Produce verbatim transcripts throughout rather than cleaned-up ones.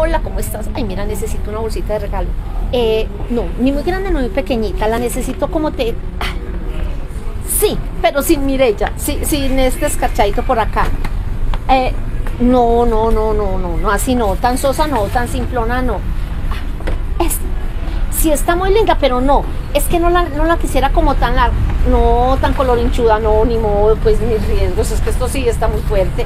hola, ¿cómo estás? Ay, mira, necesito una bolsita de regalo. Eh, no, ni muy grande, no muy pequeñita, la necesito como te... Ah, sí, pero sin Mireya, sí, sin este escarchadito por acá. Eh, no, no, no, no, no, no, así no, tan sosa no, tan simplona no. Ah, es, sí está muy linda, pero no, es que no la, no la quisiera como tan larga, no, tan colorinchuda, no, ni modo, pues ni riesgos, es que esto sí está muy fuerte.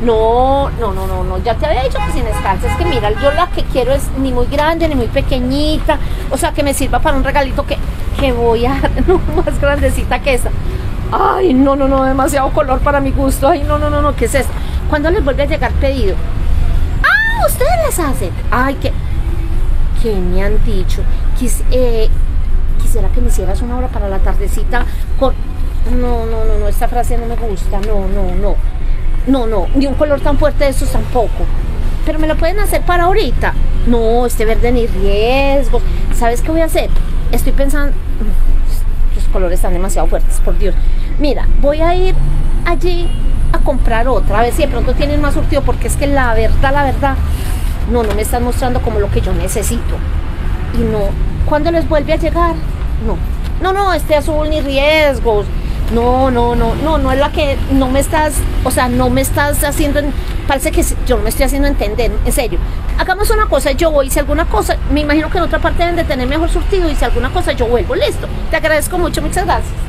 No, no, no, no, no, ya te había dicho que sin escarcha, es que mira, yo la que quiero es ni muy grande, ni muy pequeñita, o sea, que me sirva para un regalito que, que voy a, no, más grandecita que esa. Ay, no, no, no, demasiado color para mi gusto, ay, no, no, no, no, ¿qué es esto? ¿Cuándo les vuelve a llegar pedido? Ah, ustedes las hacen. Ay, que, que me han dicho, Quis, eh, quisiera que me hicieras una hora para la tardecita con, no, no, no, no, esta frase no me gusta, no, no, no. No, no, ni un color tan fuerte de esos tampoco. Pero me lo pueden hacer para ahorita. No, este verde ni riesgos. ¿Sabes qué voy a hacer? Estoy pensando... Los colores están demasiado fuertes, por Dios. Mira, voy a ir allí a comprar otra. A ver si de pronto tienen más surtido, porque es que la verdad, la verdad... No, no me están mostrando como lo que yo necesito. Y no... ¿Cuándo les vuelve a llegar? No. No, no, este azul ni riesgos. No, no, no, no, no es la que no me estás, o sea, no me estás haciendo, parece que yo no me estoy haciendo entender, en serio. Hagamos una cosa, yo voy, si alguna cosa, me imagino que en otra parte deben de tener mejor surtido y si alguna cosa yo vuelvo, listo. Te agradezco mucho, muchas gracias.